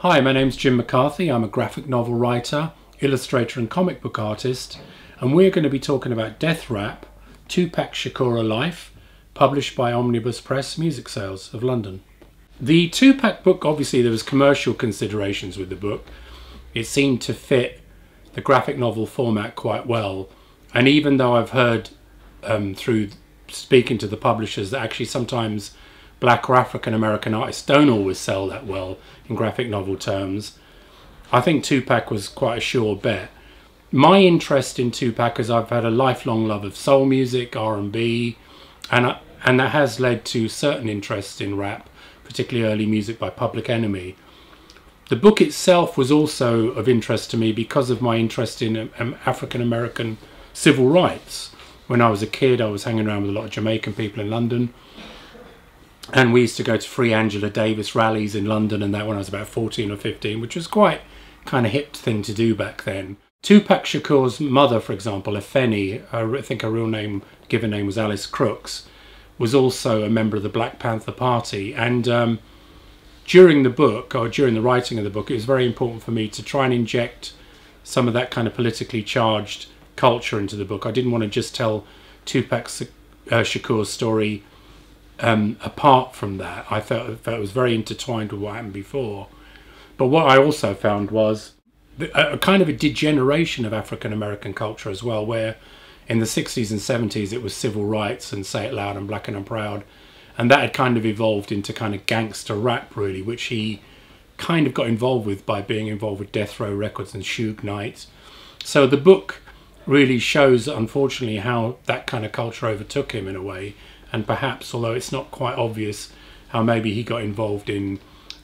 Hi, my name's Jim McCarthy. I'm a graphic novel writer, illustrator and comic book artist, and we're going to be talking about Death Rap, Tupac Shakur: A Life, published by Omnibus Press Music Sales of London. The Tupac book, obviously there was commercial considerations with the book. It seemed to fit the graphic novel format quite well, and even though I've heard through speaking to the publishers that actually sometimes Black or African American artists don't always sell that well in graphic novel terms, I think Tupac was quite a sure bet. My interest in Tupac is I've had a lifelong love of soul music, R&B, and that has led to certain interest in rap, particularly early music by Public Enemy. The book itself was also of interest to me because of my interest in African American civil rights. When I was a kid, I was hanging around with a lot of Jamaican people in London, and we used to go to free Angela Davis rallies in London and that when I was about 14 or 15, which was quite kind of hip thing to do back then. Tupac Shakur's mother, for example, Afeni, I think her real name, given name was Alice Crooks, was also a member of the Black Panther Party. And during the book, or during the writing of the book, it was very important for me to try and inject some of that kind of politically charged culture into the book. I didn't want to just tell Tupac Shakur's story apart from that. I felt it was very intertwined with what happened before. But what I also found was a kind of a degeneration of African American culture as well, where in the 60s and 70s it was civil rights and Say It Loud and Black and I'm Proud, and that had kind of evolved into kind of gangster rap really, which he kind of got involved with by being involved with Death Row Records and Suge Knight. So the book really shows, unfortunately, how that kind of culture overtook him in a way, and perhaps, although it's not quite obvious, how maybe he got involved in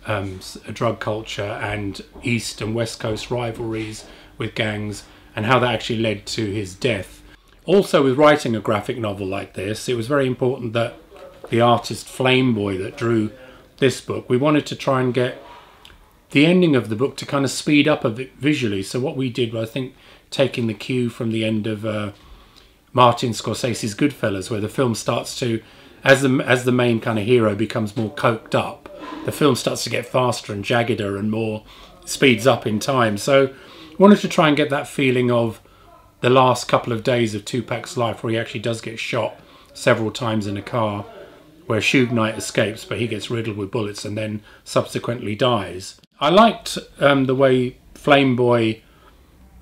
a drug culture and East and West Coast rivalries with gangs, and how that actually led to his death. Also, with writing a graphic novel like this, it was very important that the artist Flameboy that drew this book, we wanted to try and get the ending of the book to kind of speed up a bit visually. So what we did was, I think, taking the cue from the end of Martin Scorsese's Goodfellas, where the film starts to, as the main kind of hero becomes more coked up, the film starts to get faster and jaggeder and more speeds up in time. So I wanted to try and get that feeling of the last couple of days of Tupac's life, where he actually does get shot several times in a car, where Suge Knight escapes but he gets riddled with bullets and then subsequently dies. I liked the way Flameboy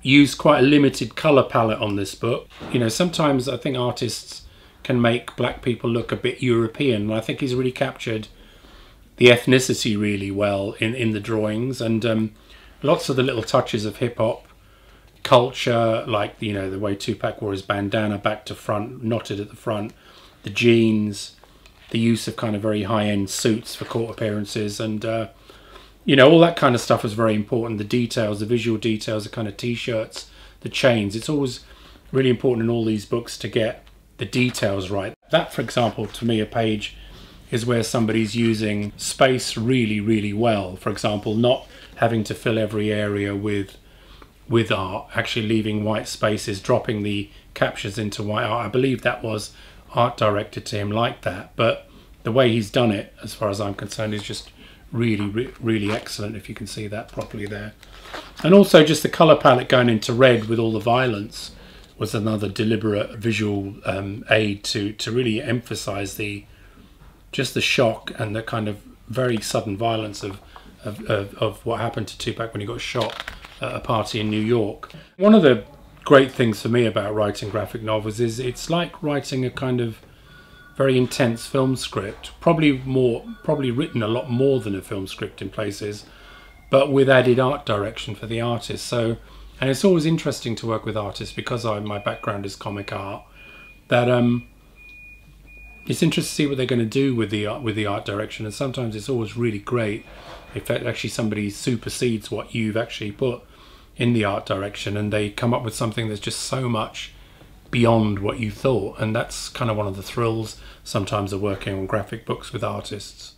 used quite a limited colour palette on this book. You know, sometimes I think artists can make black people look a bit European, and I think he's really captured the ethnicity really well in the drawings, and lots of the little touches of hip-hop culture, like, you know, the way Tupac wore his bandana back to front, knotted at the front, the jeans, the use of kind of very high-end suits for court appearances, and you know, all that kind of stuff was very important. The details, the visual details, the kind of t-shirts, the chains. It's always really important in all these books to get the details right. That, for example, to me, a page is where somebody's using space really, really well. For example, not having to fill every area with art, actually leaving white spaces, dropping the captures into white art. I believe that was art directed to him like that. But the way he's done it, as far as I'm concerned, is just really excellent, if you can see that properly there. And also just the colour palette going into red with all the violence was another deliberate visual aid to really emphasise just the shock and the kind of very sudden violence of what happened to Tupac when he got shot at a party in New York. One of the great things for me about writing graphic novels is it's like writing a kind of very intense film script, probably written a lot more than a film script in places, but with added art direction for the artist. So, and it's always interesting to work with artists because my background is comic art, that it's interesting to see what they're going to do with the art direction, and sometimes it's always really great if actually somebody supersedes what you've actually put in the art direction and they come up with something that's just so much beyond what you thought. And that's kind of one of the thrills sometimes of working on graphic books with artists.